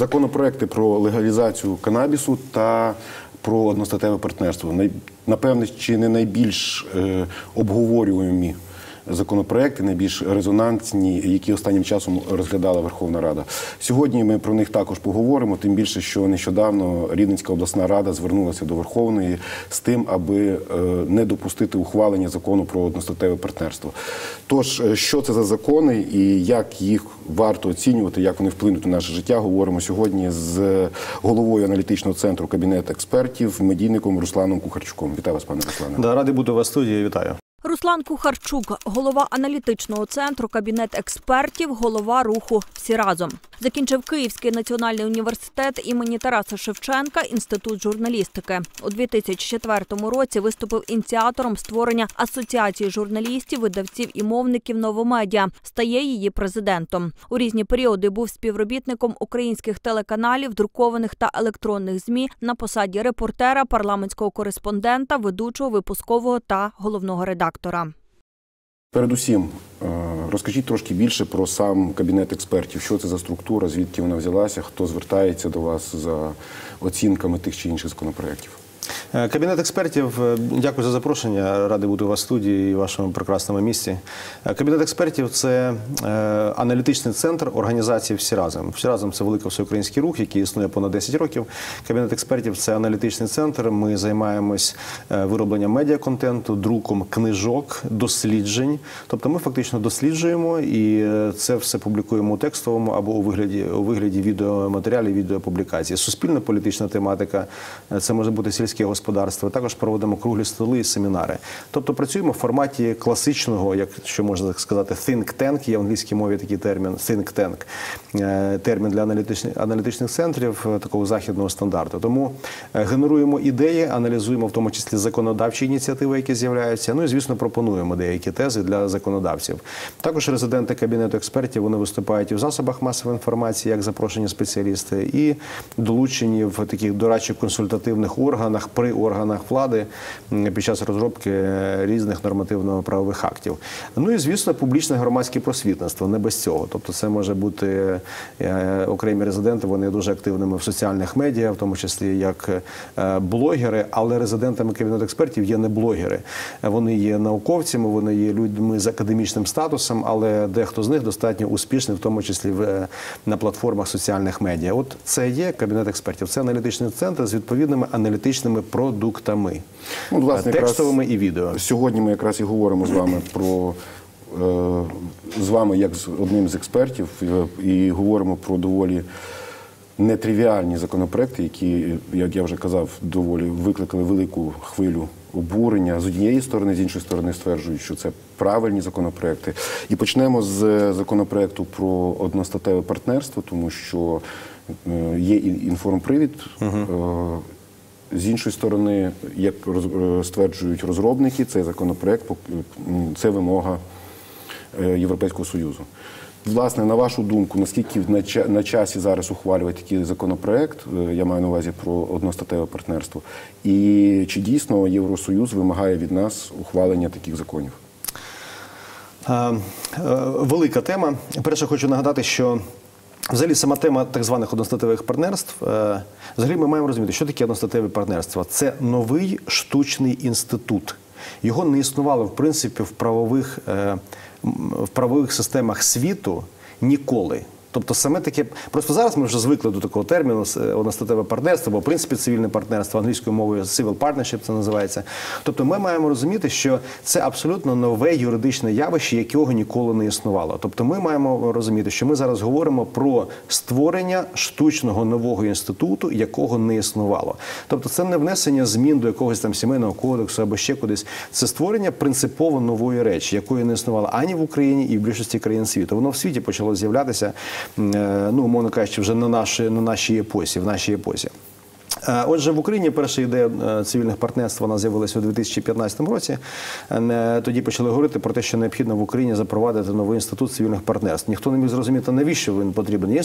законопроекти про легалізацію канабісу та про одностатеве партнерство. Напевне, чи не найбільш обговорювані законопроекти, найбільш резонансні, які останнім часом розглядала Верховна Рада. Сьогодні ми про них також поговоримо, тим більше, що нещодавно Рівненська обласна рада звернулася до Верховної з тим, аби не допустити ухвалення закону про одностатеве партнерство. Тож, що це за закони і як їх варто оцінювати, як вони вплинуть на наше життя, говоримо сьогодні з головою аналітичного центру Кабінет експертів, медійником Русланом Кухарчуком. Вітаю вас, пане Руслане. Да, радий бути у вас в студії, вітаю. Руслан Кухарчук – голова аналітичного центру Кабінет експертів, голова руху «Всі разом». Закінчив Київський національний університет імені Тараса Шевченка, інститут журналістики. У 2004 році виступив ініціатором створення Асоціації журналістів, видавців і мовників «Новомедіа», стає її президентом. У різні періоди був співробітником українських телеканалів, друкованих та електронних ЗМІ на посаді репортера, парламентського кореспондента, ведучого, випускового та головного редактора. Передусім, розкажіть трошки більше про сам Кабінет експертів. Що це за структура, звідки вона взялася, хто звертається до вас за оцінками тих чи інших законопроєктів? Кабінет експертів, дякую за запрошення, радий бути у вас в студії і в вашому прекрасному місті. Кабінет експертів – це аналітичний центр організації «Всі разом». «Всі разом» – це великий всеукраїнський рух, який існує понад 10 років. Кабінет експертів – це аналітичний центр, ми займаємось виробленням медіаконтенту, друком книжок, досліджень. Тобто ми фактично досліджуємо і це все публікуємо у текстовому або у вигляді відеоматеріалів, відеопублікацій. Суспільно-політична тематика – це може бути сільське господарство, також проводимо круглі столи і семінари. Тобто працюємо в форматі класичного, якщо можна сказати, think tank, є в англійській мові такий термін, think tank, термін для аналітичних центрів такого західного стандарту. Тому генеруємо ідеї, аналізуємо в тому числі законодавчі ініціативи, які з'являються, ну і, звісно, пропонуємо деякі тези для законодавців. Також резиденти Кабінету експертів, вони виступають і в засобах масової інформації, як запрошені спеціалісти, і долучені в таких дорадчих консультативних органах, при органах влади під час розробки різних нормативно-правових актів. Ну і, звісно, публічне громадське просвітництво, не без цього. Тобто це може бути окремі резиденти, вони дуже активними в соціальних медіа, в тому числі як блогери, але резидентами Кабінету експертів є не блогери. Вони є науковцями, вони є людьми з академічним статусом, але дехто з них достатньо успішний, в тому числі на платформах соціальних медіа. От це є Кабінет експертів, це аналітичний центр з відповідними аналітичними продуктами, текстовими і відео. Сьогодні ми якраз і говоримо з вами як з одним з експертів і говоримо про доволі нетривіальні законопроекти, які, як я вже казав, доволі викликали велику хвилю обурення з однієї сторони, з іншої сторони стверджують, що це правильні законопроекти. І почнемо з законопроекту про одностатеве партнерство, тому що є інформпривід, з іншої сторони, як стверджують розробники, цей законопроект – це вимога Європейського Союзу. Власне, на вашу думку, наскільки на часі зараз ухвалювати такий законопроект, я маю на увазі про одностатеве партнерство, і чи дійсно Євросоюз вимагає від нас ухвалення таких законів? Велика тема. Перше, хочу нагадати, що взагалі сама тема так званих одностатевих партнерств, взагалі ми маємо розуміти, що таке одностатеві партнерства. Це новий штучний інститут. Його не існувало, в принципі, в правових системах світу ніколи. Тобто саме таке, просто зараз ми вже звикли до такого терміну одностатеве партнерство, бо в принципі цивільне партнерство, англійською мовою civil partnership це називається. Тобто ми маємо розуміти, що це абсолютно нове юридичне явище, якого ніколи не існувало. Тобто ми маємо розуміти, що ми зараз говоримо про створення штучного нового інституту, якого не існувало. Тобто це не внесення змін до якогось там сімейного кодексу або ще кудись. Це створення принципово нової речі, якої не існувало ані в Україні і в більшості країн світу. Воно в світі почало з'являтися, ну, умовно кажучи, вже на нашій епосі. Отже, в Україні перша ідея цивільних партнерств, вона з'явилася у 2015 році. Тоді почали говорити про те, що необхідно в Україні запровадити новий інститут цивільних партнерств. Ніхто не міг зрозуміти, навіщо він потрібен. Є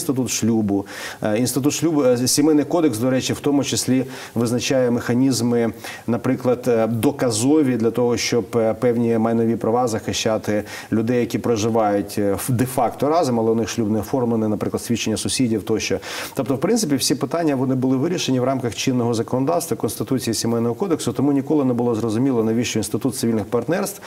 інститут шлюбу, сімейний кодекс, до речі, в тому числі визначає механізми, наприклад, доказові для того, щоб певні майнові права захищати людей, які проживають де-факто разом, але у них шлюб не оформлений, наприклад, свідчення сусідів тощо. Тобто, в принципі, всі питання, вони були вирішені в рамках чинного законодавства, Конституції, Сімейного кодексу, тому ніколи не було зрозуміло, навіщо інститут цивільних партнерств,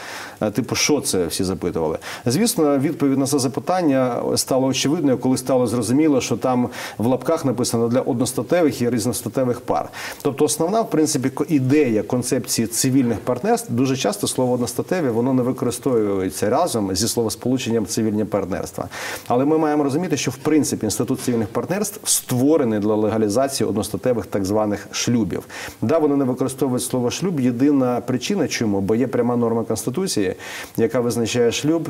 типу, що це, всі запитували. Звісно, відповідь на це запитання стала очевидною, коли стало зрозуміло, що там в лапках написано для одностатевих і різностатевих пар. Тобто основна, в принципі, ідея концепції цивільних партнерств, дуже часто слово одностатеві, воно не використовується разом зі словосполученням цивільні партнерства. Але ми маємо розуміти, що, в принципі, інститут цивільних партнерств створений для легалізації одностатевих так званих шлюбів. Да, вони не використовують слово «шлюб». Єдина причина чому, бо є пряма норма Конституції, яка визначає шлюб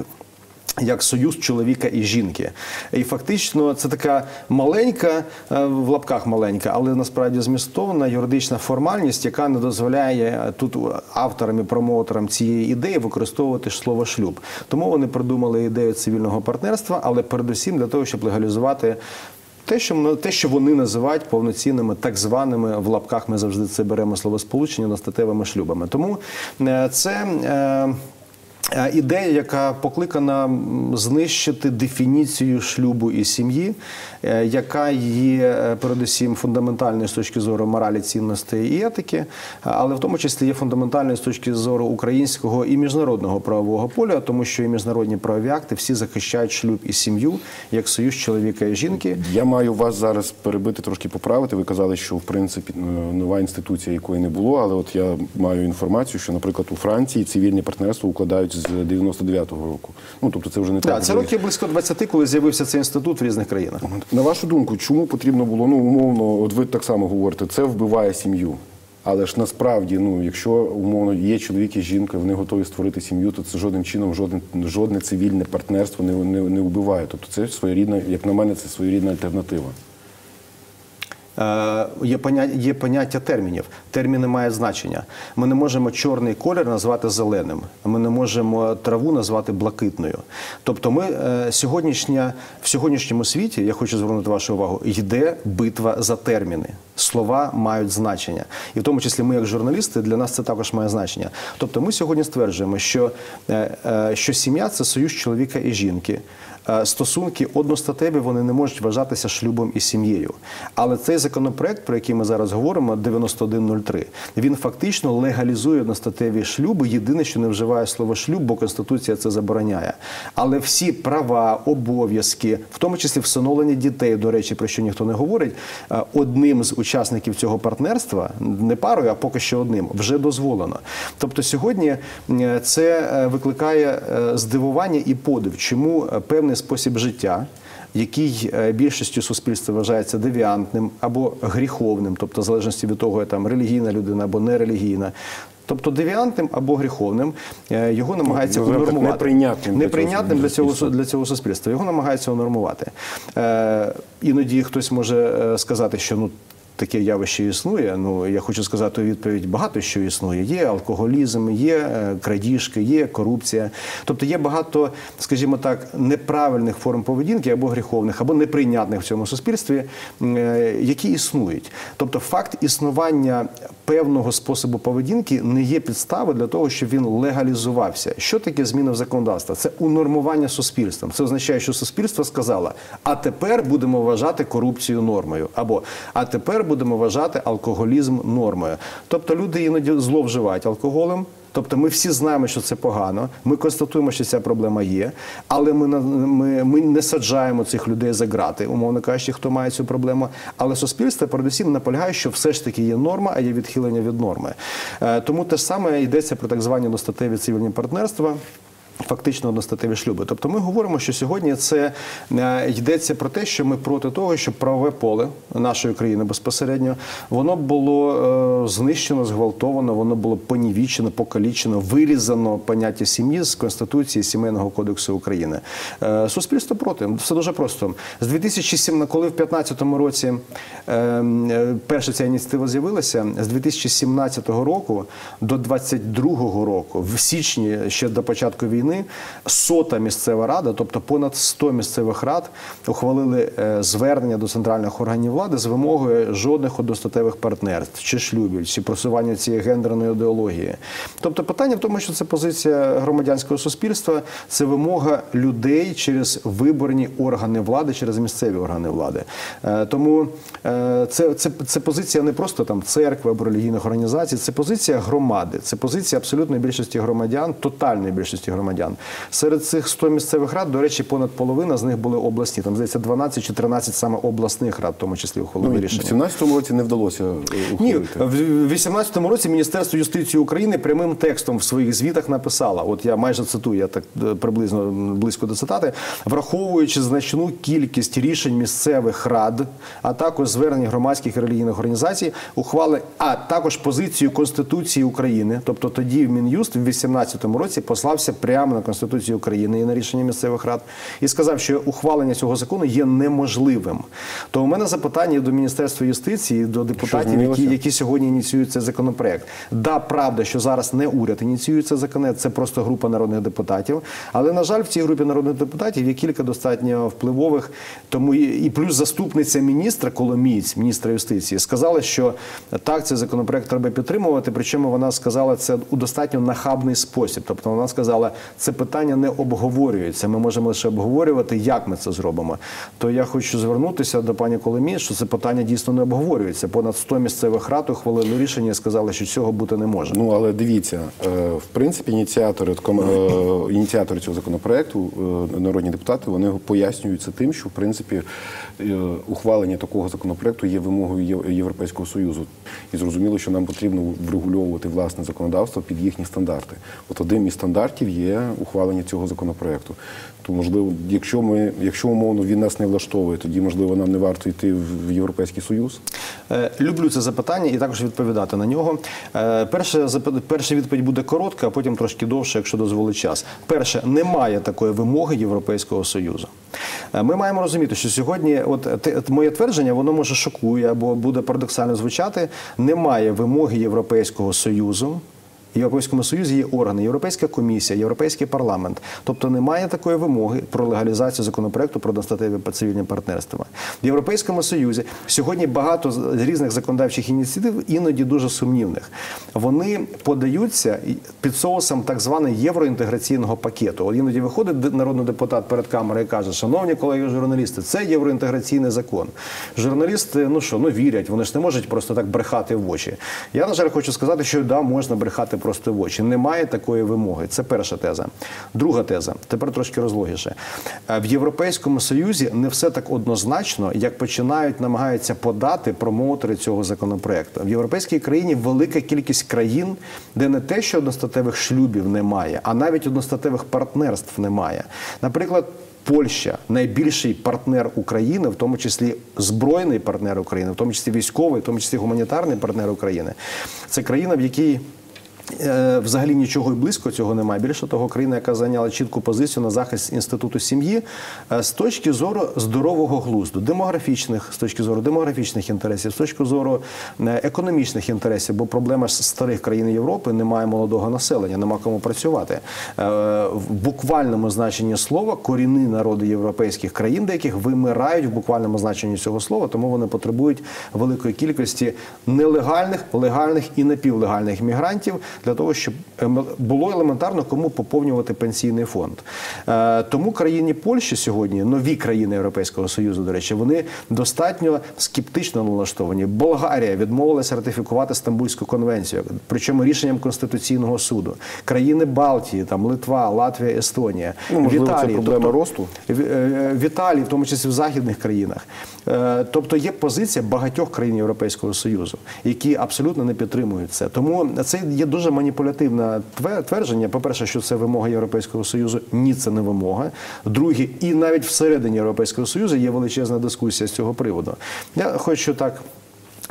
як союз чоловіка і жінки. І фактично це така маленька, в лапках маленька, але насправді змістовна юридична формальність, яка не дозволяє тут авторам і промоутерам цієї ідеї використовувати слово «шлюб». Тому вони придумали ідею цивільного партнерства, але передусім для того, щоб легалізувати те, що вони називають повноцінними, так званими, в лапках ми завжди це беремо словосполучення, одностатевими шлюбами. Тому це ідея, яка покликана знищити дефініцію шлюбу і сім'ї, яка є передусім фундаментальною з точки зору моралі, цінностей і етики, але в тому числі є фундаментальною з точки зору українського і міжнародного правового поля, тому що і міжнародні правові акти всі захищають шлюб і сім'ю як союз чоловіка і жінки. Я маю вас зараз перебити, трошки поправити. Ви казали, що в принципі нова інституція, якої не було, але от я маю інформацію, що, наприклад, у Франції цивільні партнерства укладають з 99-го року. Ну, тобто це вже не так. Так, це років близько 20, коли з'явився цей інститут в різних країнах. На вашу думку, чому потрібно було, ну, умовно, от ви так само говорите, це вбиває сім'ю. Але ж насправді, ну, якщо, умовно, є чоловік і жінка, вони готові створити сім'ю, то це жодним чином жодне цивільне партнерство не вбиває. Тобто це своєрідна, як на мене, це своєрідна альтернатива. Є поняття термінів. Терміни мають значення. Ми не можемо чорний колір назвати зеленим. Ми не можемо траву назвати блакитною. Тобто ми в сьогоднішньому світі, я хочу звернути вашу увагу, йде битва за терміни. Слова мають значення. І в тому числі ми, як журналісти, для нас це також має значення. Тобто ми сьогодні стверджуємо, що сім'я – це союз чоловіка і жінки. Стосунки одностатеві, вони не можуть вважатися шлюбом і сім'єю. Але цей законопроект, про який ми зараз говоримо, 9103, він фактично легалізує одностатеві шлюби, єдине, що не вживає слово «шлюб», бо Конституція це забороняє. Але всі права, обов'язки, в тому числі всиновлення дітей, до речі, про що ніхто не говорить, одним з учасників цього партнерства, не парою, а поки що одним, вже дозволено. Тобто сьогодні це викликає здивування і подив, чому певний спосіб життя, який більшістю суспільства вважається девіантним або гріховним, тобто в залежності від того, там релігійна людина або нерелігійна, тобто девіантним або гріховним, його намагаються унормувати. Неприйнятним для цього суспільства. Його намагаються унормувати. Іноді хтось може сказати, що ну, таке явище існує. Ну, я хочу сказати у відповідь, багато що існує. Є алкоголізм, є крадіжки, є корупція. Тобто є багато, скажімо так, неправильних форм поведінки, або гріховних, або неприйнятних в цьому суспільстві, які існують. Тобто факт існування певного способу поведінки не є підстави для того, щоб він легалізувався. Що таке зміни в законодавстві? Це унормування суспільством. Це означає, що суспільство сказало, а тепер будемо вважати корупцію нормою, або а тепер будемо вважати алкоголізм нормою. Тобто люди іноді зловживають алкоголем, тобто ми всі знаємо, що це погано, ми констатуємо, що ця проблема є, але ми не саджаємо цих людей за грати, умовно кажучи, хто має цю проблему. Але суспільство передусім наполягає, що все ж таки є норма, а є відхилення від норми. Тому те ж саме йдеться про так звані одностатеві цивільні партнерства, фактично одностатеві шлюби. Тобто ми говоримо, що сьогодні це йдеться про те, що ми проти того, щоб правове поле нашої країни безпосередньо, воно було знищено, зґвалтовано, воно було понівічено, покалічено, вирізано поняття сім'ї з Конституції, Сімейного кодексу України. Суспільство проти. Все дуже просто. З 2017, коли в 2015 році перша ця ініціатива з'явилася, з 2017 року до 2022 року, в січні, ще до початку війни, 100-та місцева рада, тобто понад 100 місцевих рад, ухвалили звернення до центральних органів влади з вимогою жодних одностатевих партнерств, чи шлюбів, чи просування цієї гендерної ідеології. Тобто питання в тому, що це позиція громадянського суспільства, це вимога людей через виборні органи влади, через місцеві органи влади. Тому це позиція не просто там церкви або релігійних організацій, це позиція громади, це позиція абсолютної більшості громадян, тотальної більшості громадян. Серед цих 100 місцевих рад, до речі, понад половина з них були обласні. Там, здається, 12 чи 13 саме обласних рад, в тому числі, ухвалили рішення. В 2017 році не вдалося ухвалити. Ні, в 2018 році Міністерство юстиції України прямим текстом в своїх звітах написало, от я майже цитую, я так приблизно близько до цитати, враховуючи значну кількість рішень місцевих рад, а також звернень громадських і релігійних організацій, ухвали, а також позицію Конституції України, тобто тоді в Мін'юст в 2018 році послався прямо на Конституцію України і на рішення місцевих рад, і сказав, що ухвалення цього закону є неможливим. То у мене запитання до Міністерства юстиції, до депутатів, які сьогодні ініціюють цей законопроект. Да, правда, що зараз не уряд ініціює цей законопроект, це просто група народних депутатів, але, на жаль, в цій групі народних депутатів є кілька достатньо впливових, тому і плюс заступниця міністра Коломієць, міністра юстиції, сказала, що так, цей законопроект треба підтримувати, причому вона сказала це у достатньо нахабний спосіб. Тобто вона сказала, це питання не обговорюється, ми можемо лише обговорювати, як ми це зробимо. То я хочу звернутися до пані Коломієць, що це питання дійсно не обговорюється. Понад 100 місцевих рад ухвалили рішення і сказали, що цього бути не може. Ну, але дивіться, в принципі, ініціатори цього законопроекту, народні депутати, вони пояснюються тим, що, в принципі, ухвалення такого законопроекту є вимогою Європейського Союзу. І зрозуміло, що нам потрібно врегульовувати власне законодавство під їхні стандарти. От одним із стандартів є ухвалення цього законопроекту. То, можливо, якщо умовно він нас не влаштовує, тоді, можливо, нам не варто йти в Європейський Союз? Люблю це запитання і також відповідати на нього. Перша відповідь буде коротка, а потім трошки довше, якщо дозволить час. Перше, немає такої вимоги Європейського Союзу. Ми маємо розуміти, що сьогодні, от моє твердження, воно може шокує або буде парадоксально звучати, немає вимоги Європейського Союзу. В Європейському Союзі є органи, Європейська комісія, Європейський парламент. Тобто немає такої вимоги про легалізацію законопроекту про одностатеві цивільні партнерства. В Європейському Союзі сьогодні багато різних законодавчих ініціатив, іноді дуже сумнівних. Вони подаються під соусом так званого євроінтеграційного пакету. От іноді виходить народний депутат перед камерою і каже, шановні колеги журналісти, це євроінтеграційний закон. Журналісти, вірять, вони ж не можуть просто так брехати в очі. Я, на жаль, хочу сказати, що да, можна брехати просто в очі. Немає такої вимоги. Це перша теза. Друга теза, тепер трошки розлогіше. В Європейському Союзі не все так однозначно, як намагаються подати промоутери цього законопроекту. В європейській країні велика кількість країн, де не те, що одностатевих шлюбів немає, а навіть одностатевих партнерств немає. Наприклад, Польща – найбільший партнер України, в тому числі збройний партнер України, в тому числі військовий, в тому числі гуманітарний партнер України. Це країна, в якій взагалі нічого і близько цього немає. Більше того, країна, яка зайняла чітку позицію на захист інституту сім'ї з точки зору здорового глузду, демографічних, з точки зору демографічних інтересів, з точки зору економічних інтересів, бо проблема ж старих країн Європи, немає молодого населення, нема кому працювати. В буквальному значенні слова корінні народи європейських країн, деяких вимирають в буквальному значенні цього слова, тому вони потребують великої кількості нелегальних, легальних і напівлегальних мігрантів, для того, щоб було елементарно кому поповнювати пенсійний фонд. Тому країни Польщі сьогодні, нові країни Європейського Союзу, до речі, вони достатньо скептично налаштовані. Болгарія відмовилася ратифікувати Стамбульську конвенцію, причому рішенням Конституційного суду. Країни Балтії, там Литва, Латвія, Естонія. Можливо, це проблема росту? В Італії, в тому числі в західних країнах. Тобто є позиція багатьох країн Європейського Союзу, які абсолютно не підтримують це. Тому це є дуже дуже маніпулятивне твердження. По-перше, що це вимога Європейського Союзу. Ні, це не вимога. Друге, і навіть всередині Європейського Союзу є величезна дискусія з цього приводу. Я хочу так,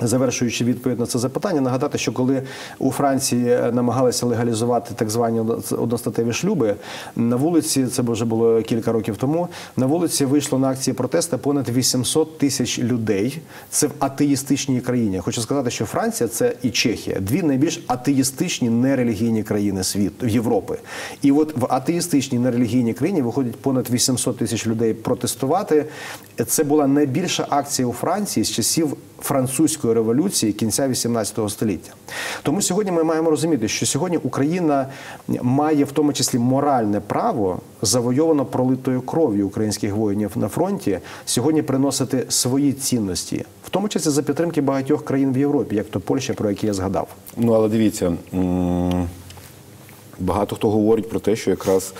завершуючи відповідь на це запитання, нагадати, що коли у Франції намагалися легалізувати так звані одностатеві шлюби, на вулиці, це вже було кілька років тому, на вулиці вийшло на акції протесту понад 800 тисяч людей. Це в атеїстичній країні. Хочу сказати, що Франція, це і Чехія, дві найбільш атеїстичні нерелігійні країни світу, Європи. І от в атеїстичній нерелігійній країні виходять понад 800 тисяч людей протестувати. Це була найбільша акція у Франції з часів Французької революції кінця 18 століття. Тому сьогодні ми маємо розуміти, що сьогодні Україна має в тому числі моральне право, завойовано пролитою кров'ю українських воїнів на фронті, сьогодні приносити свої цінності, в тому числі за підтримки багатьох країн в Європі, як то Польща, про які я згадав. Ну, але дивіться, багато хто говорить про те, що якраз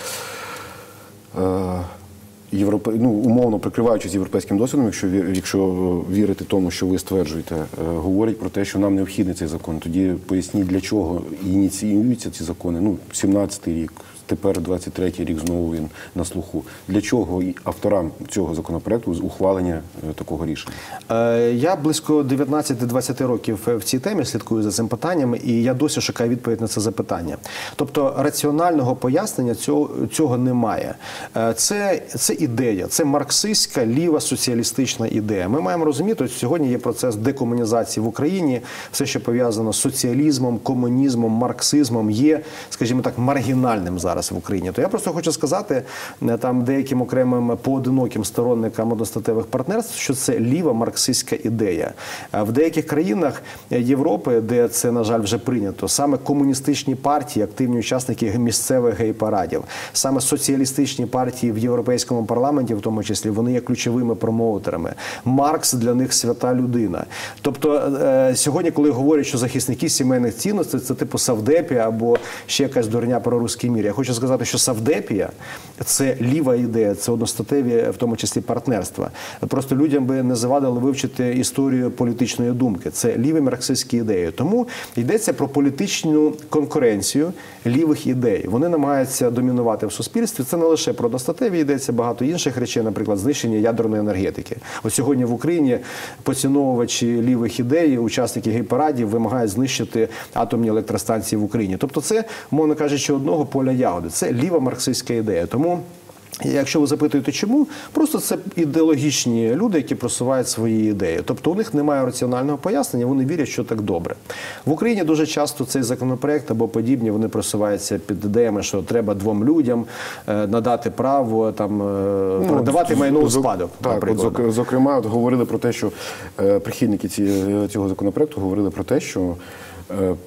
умовно прикриваючись європейським досвідом, якщо вірити тому, що ви стверджуєте, говорять про те, що нам необхідний цей закон. Тоді поясніть, для чого ініціюються ці закони. 17-й рік, тепер 23-й рік, знову він на слуху. Для чого авторам цього законопроекту ухвалення такого рішення? Я близько 19-20 років в цій темі слідкую за цим питанням, і я досі шукаю відповідь на це запитання. Тобто раціонального пояснення цього немає. Це ідея, це марксистська, ліва, соціалістична ідея. Ми маємо розуміти, що сьогодні є процес декомунізації в Україні, все, що пов'язано з соціалізмом, комунізмом, марксизмом, є, скажімо так, маргінальним зараз в Україні. То я просто хочу сказати там деяким окремим поодиноким сторонникам одностатевих партнерств, що це ліва марксистська ідея. В деяких країнах Європи, де це, на жаль, вже прийнято, саме комуністичні партії, активні учасники місцевих гей-парадів, саме соціалістичні партії в Європейському парламенті, в тому числі, вони є ключовими промоутерами. Маркс для них свята людина. Тобто сьогодні, коли говорять, що захисники сімейних цінностей, це типу савдепія або ще якась дурня про русський мір. Я хочу сказати, що савдепія – це ліва ідея, це одностатеві, в тому числі, партнерства. Просто людям би не завадило вивчити історію політичної думки. Це ліві марксистські ідеї. Тому йдеться про політичну конкуренцію лівих ідей. Вони намагаються домінувати в суспільстві. Це не лише про одностатеві йдеться, багато інших речей, наприклад, знищення ядерної енергетики. От сьогодні в Україні поціновувачі лівих ідей, учасники гей-парадів вимагають знищити атомні електростанції в Україні. Тобто це, мовно кажучи, одного поля ягоди. Це ліва марксистська ідея. Тому, якщо ви запитуєте, чому, просто це ідеологічні люди, які просувають свої ідеї. Тобто у них немає раціонального пояснення, вони вірять, що так добре. В Україні дуже часто цей законопроект або подібні, вони просуваються під ідеями, що треба двом людям надати право, продавати майно у спадок. Зокрема, говорили про те, що прихильники цього законопроекту говорили про те, що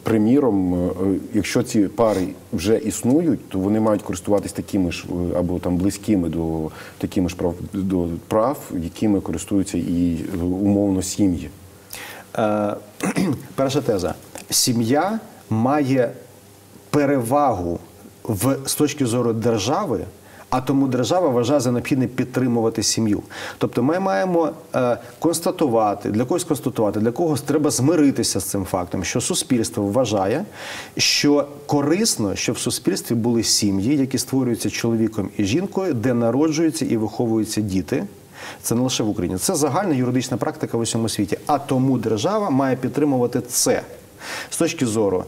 приміром, якщо ці пари вже існують, то вони мають користуватись такими ж, або близькими до такими ж прав, якими користуються і умовно сім'ї. Перша теза. Сім'я має перевагу з точки зору держави, а тому держава вважає за необхідне підтримувати сім'ю. Тобто ми маємо констатувати, для когось треба змиритися з цим фактом, що суспільство вважає, що корисно, що в суспільстві були сім'ї, які створюються чоловіком і жінкою, де народжуються і виховуються діти. Це не лише в Україні. Це загальна юридична практика в усьому світі. А тому держава має підтримувати це. З точки зору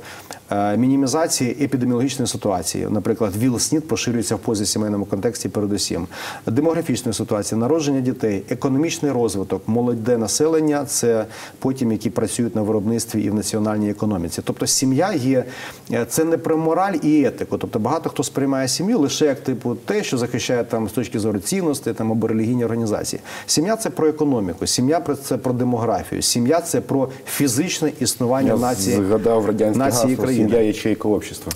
мінімізації епідеміологічної ситуації, наприклад, ВІЛ-СНІД поширюється в позасімейному контексті передусім, демографічної ситуації, народження дітей, економічний розвиток, молоде населення – це потім, які працюють на виробництві і в національній економіці. Тобто сім'я є – це не про мораль і етику. Тобто багато хто сприймає сім'ю лише як те, що захищає з точки зору цінностей або релігійні організації. Сім'я – це про економіку, сім'я – це про демографію, сім'я – це про фізичне існування нації. Згадав радянський гасло «Сім'я – ячейка общества».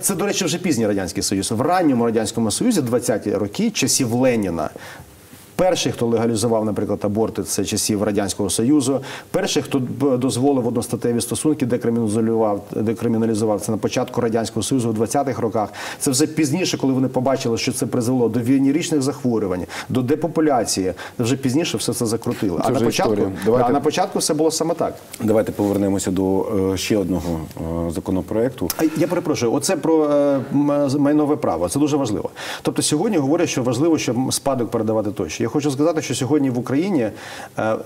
Це, до речі, вже пізній Радянський Союз. В ранньому Радянському Союзі, 20-ті роки, часів Леніна, Перший, хто легалізував, наприклад, аборти, це часів Радянського Союзу. Перший, хто дозволив одностатеві стосунки, декриміналізував, це на початку Радянського Союзу у 20-х роках. Це вже пізніше, коли вони побачили, що це призвело до венеричних захворювань, до депопуляції. Вже пізніше все це закрутили. А на початку все було саме так. Давайте повернемося до ще одного законопроекту. Я перепрошую, оце про майнове право. Це дуже важливо. Тобто сьогодні говорять, що важливо, щоб спадок передавати тощо. Я хочу сказати, що сьогодні в Україні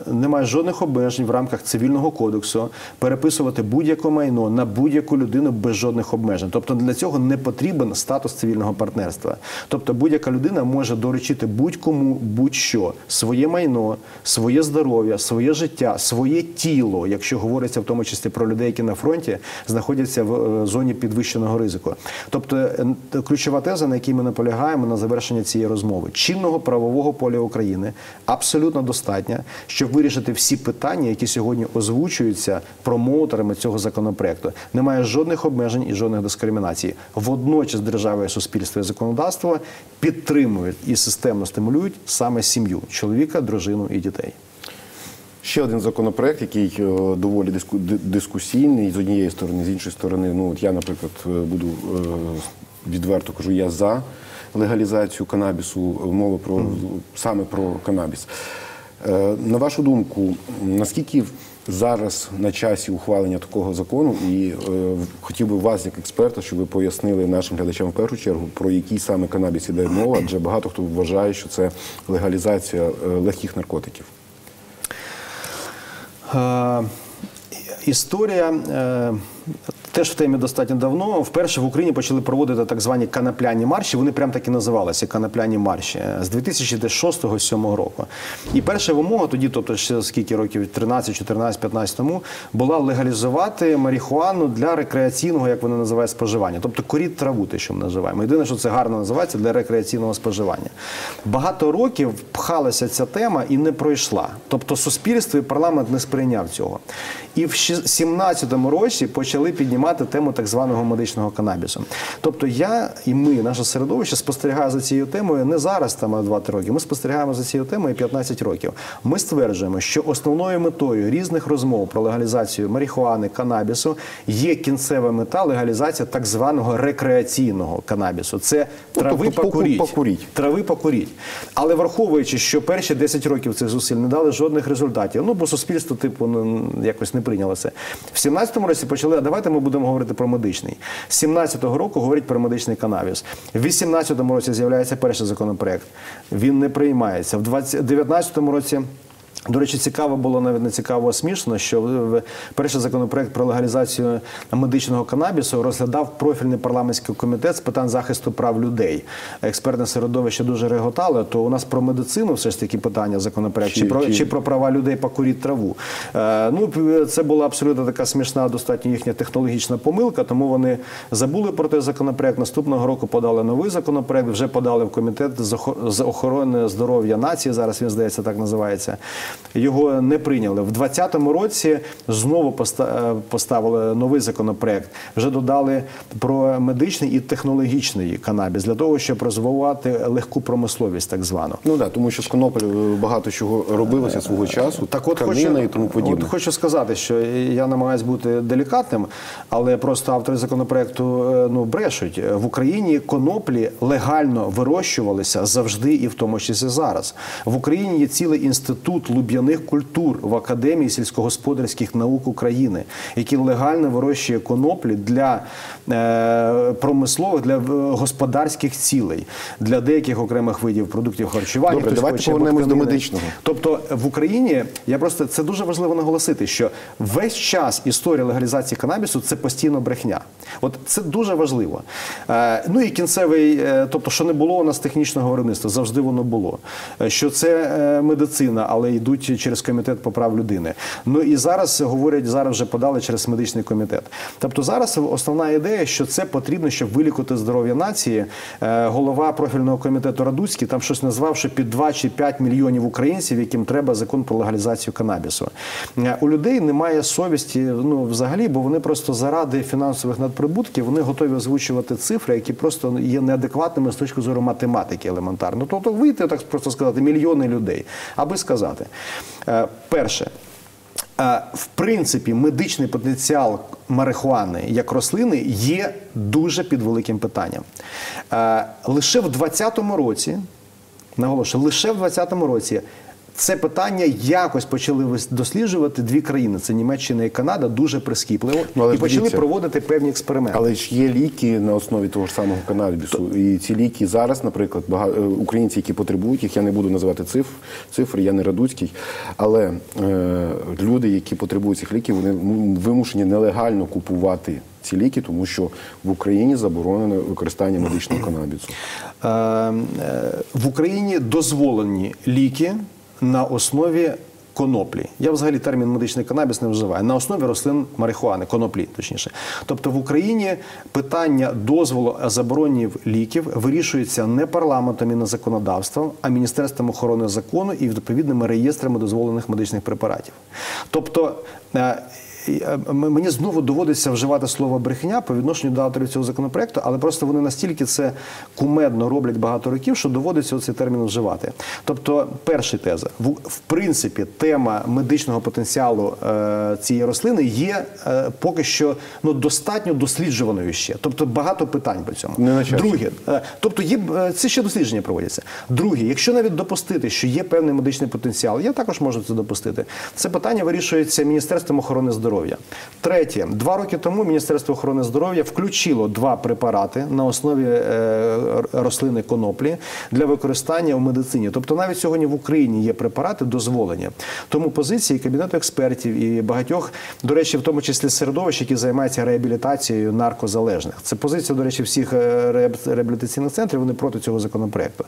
немає жодних обмежень в рамках цивільного кодексу переписувати будь-яке майно на будь-яку людину без жодних обмежень. Тобто для цього не потрібен статус цивільного партнерства. Тобто будь-яка людина може доручити будь-кому будь-що. Своє майно, своє здоров'я, своє життя, своє тіло, якщо говориться в тому числі про людей, які на фронті знаходяться в зоні підвищеного ризику. Тобто ключова теза, на якій ми наполягаємо на завершення цієї розмови. Чинного правового поля України абсолютно достатньо, щоб вирішити всі питання, які сьогодні озвучуються промоутерами цього законопроекту. Немає жодних обмежень і жодних дискримінацій. Водночас держава, суспільство і законодавство підтримують і системно стимулюють саме сім'ю – чоловіка, дружину і дітей. Ще один законопроект, який доволі дискусійний, з однієї сторони, з іншої сторони. Ну, от я, наприклад, буду відверто кажу, я за легалізацію канабісу, мова про, саме про канабіс. На вашу думку, наскільки зараз на часі ухвалення такого закону, і хотів би вас, як експерта, щоб ви пояснили нашим глядачам в першу чергу, про який саме канабіс іде мова, адже багато хто вважає, що це легалізація легких наркотиків. Історія теж в темі достатньо давно. Вперше в Україні почали проводити так звані канапляні марші. Вони прям так і називалися – канапляні марші. З 2006-2007 року. І перша вимога тоді, тобто ще скільки років, 13, 14, 15 тому, була легалізувати марихуану для рекреаційного, як вони називають, споживання. Тобто корінь траву, те, що ми називаємо. Єдине, що це гарно називається – для рекреаційного споживання. Багато років пхалася ця тема і не пройшла. Тобто суспільство і парламент не сприйняв цього. І в 2017 році почали піднімати тему так званого медичного канабісу. Тобто я і ми, наше середовище, спостерігаємо за цією темою не зараз, там, 2-3 роки, ми спостерігаємо за цією темою 15 років. Ми стверджуємо, що основною метою різних розмов про легалізацію марихуани, канабісу є кінцева мета – легалізація так званого рекреаційного канабісу. Це трави покуріть. Трави покуріть. Але враховуючи, що перші 10 років цих зусиль не дали жодних результатів, ну, бо суспільство, типу, якось не прийняло це. В 17-му році почали, а давайте ми будемо говорити про медичний. З 17-го року говорять про медичний канабіс. В 18-му році з'являється перший законопроект. Він не приймається. В 19-му році, до речі, цікаво було, навіть не цікаво, а смішно, що перший законопроект про легалізацію медичного канабісу розглядав профільний парламентський комітет з питань захисту прав людей. Експертне середовище дуже реготало, то у нас про медицину все ж таки питання законопроект, чи про права людей покурити траву. Ну, це була абсолютно така смішна, достатньо їхня технологічна помилка, тому вони забули про той законопроект, наступного року подали новий законопроект, вже подали в комітет з охорони здоров'я нації, зараз він, здається, так називається. Його не прийняли. В 20-му році знову поставили новий законопроект. Вже додали про медичний і технологічний канабіс, для того, щоб розвивати легку промисловість, так звану. Ну так, тому що з коноплею багато чого робилося свого часу, тканина і тому подібне. От хочу сказати, що я намагаюся бути делікатним, але просто автори законопроекту брешуть. В Україні коноплі легально вирощувалися завжди і в тому числі зараз. В Україні є цілий інститут луб'яних культур в Академії сільськогосподарських наук України, які легально вирощує коноплі для промислових, для господарських цілей, для деяких окремих видів продуктів харчування. Добре, давайте повернемось до медичного. Тобто в Україні, це дуже важливо наголосити, що весь час історія легалізації канабісу – це постійно брехня. От це дуже важливо. Ну і кінцевий, тобто що не було у нас технічного виробництва, завжди воно було. Що це медицина, але і йдуть через комітет по прав людини. Ну і зараз, говорять, зараз вже подали через медичний комітет. Тобто зараз основна ідея, що це потрібно, щоб вилікувати здоров'я нації. Голова профільного комітету Радуцький там щось назвав, що під 2 чи 5 мільйонів українців, яким треба закон про легалізацію канабісу. У людей немає совісті, ну, взагалі, бо вони просто заради фінансових надприбутків, вони готові озвучувати цифри, які просто є неадекватними з точки зору математики елементарно. Тобто вийти, так просто сказати, мільйони людей, аби сказати. Перше, в принципі, медичний потенціал марихуани як рослини є дуже під великим питанням. Лише в 20-му році, наголошую, лише в 20-му році це питання якось почали досліджувати дві країни, це Німеччина і Канада, дуже прискіпливо, і почали проводити певні експерименти. Але ж є ліки на основі того ж самого канабісу, і ці ліки зараз, наприклад, українці, які потребують їх, я не буду називати цифри, я не Радуцький, але люди, які потребують цих ліків, вони вимушені нелегально купувати ці ліки, тому що в Україні заборонено використання медичного канабісу. В Україні дозволені ліки на основі коноплі. Я взагалі термін медичний канабіс не вживаю. На основі рослин марихуани, коноплі, точніше. Тобто в Україні питання дозволу заборонів ліків вирішується не парламентом і не законодавством, а Міністерством охорони закону і відповідними реєстрами дозволених медичних препаратів. Тобто мені знову доводиться вживати слово брехня по відношенню до авторів цього законопроекту, але просто вони настільки це кумедно роблять багато років, що доводиться цей термін вживати. Тобто, перша теза. В принципі, тема медичного потенціалу цієї рослини є поки що достатньо досліджуваною ще. Тобто, багато питань по цьому. Друге, тобто, це ще дослідження проводяться. Друге, якщо навіть допустити, що є певний медичний потенціал, я також можу це допустити, це питання вирішується Міністерством охорони здоров'я. Третє. 2 роки тому Міністерство охорони здоров'я включило 2 препарати на основі рослини коноплі для використання в медицині. Тобто навіть сьогодні в Україні є препарати дозволені. Тому позиції Кабінету експертів і багатьох, до речі, в тому числі середовищ, які займаються реабілітацією наркозалежних. Це позиція, до речі, всіх реабілітаційних центрів, вони проти цього законопроекту.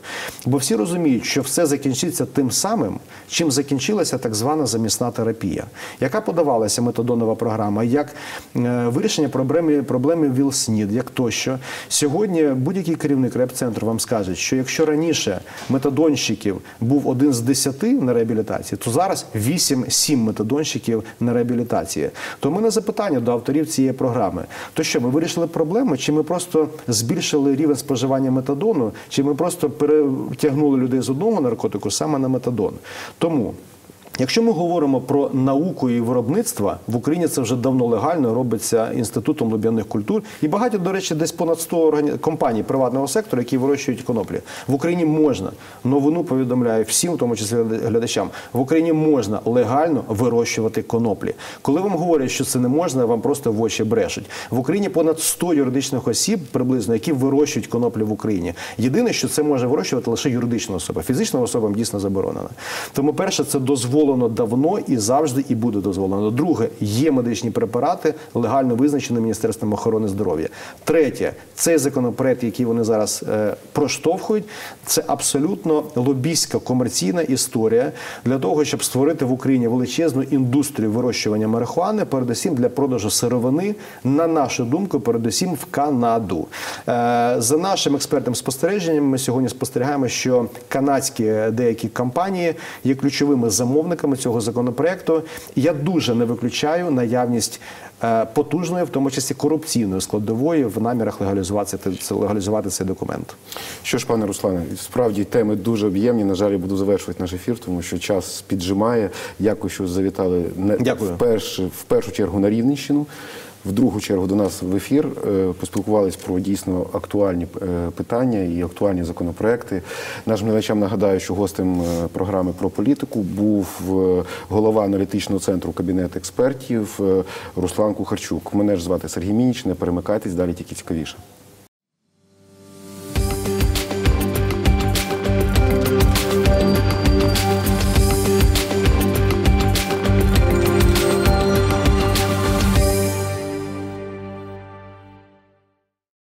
Бо всі розуміють, що все закінчиться тим самим, чим закінчилася так звана замісна терапія, яка подавалася методом Донова програма, як вирішення проблеми ВІЛ-СНІД, як тощо. Сьогодні будь-який керівник реп-центру вам скаже, що якщо раніше метадонщиків був 1 з 10 на реабілітації, то зараз 8-7 метадонщиків на реабілітації. То в мене запитання до авторів цієї програми. То що, ми вирішили проблему, чи ми просто збільшили рівень споживання метадону, чи ми просто перетягнули людей з одного наркотику саме на метадон? Тому якщо ми говоримо про науку і виробництво, в Україні це вже давно легально робиться Інститутом луб'яних культур. І багато, до речі, десь понад 100 компаній приватного сектору, які вирощують коноплі. В Україні можна, новину повідомляю всім, в тому числі глядачам, в Україні можна легально вирощувати коноплі. Коли вам говорять, що це не можна, вам просто в очі брешуть. В Україні понад 100 юридичних осіб, приблизно, які вирощують коноплі в Україні. Єдине, що це може вирощувати лише юридична особа. Фізична особам дійсно заборонена. Тому перше, це дозволено давно і завжди і буде дозволено. Друге, є медичні препарати, легально визначені Міністерством охорони здоров'я. Третє, цей законопроект, який вони зараз проштовхують, це абсолютно лобістська, комерційна історія для того, щоб створити в Україні величезну індустрію вирощування марихуани, передусім для продажу сировини, на нашу думку, передусім в Канаду. За нашим експертним спостереженням, ми сьогодні спостерігаємо, що канадські деякі компанії є ключовими замовниками цього законопроекту. Я дуже не виключаю наявність потужної, в тому числі корупційної складової в намірах легалізувати цей документ. Що ж, пане Руслане, справді теми дуже об'ємні. На жаль, я буду завершувати наш ефір, тому що час піджимає. Дякую, що завітали в першу чергу на Рівненщину, в другу чергу до нас в ефір. Поспілкувалися про дійсно актуальні питання і актуальні законопроекти. Нашим глядачам нагадаю, що гостем програми про політику був голова аналітичного центру Кабінет експертів Руслан Кухарчук. Мене ж звати Сергій Мініч. Не перемикайтесь, далі тільки цікавіше.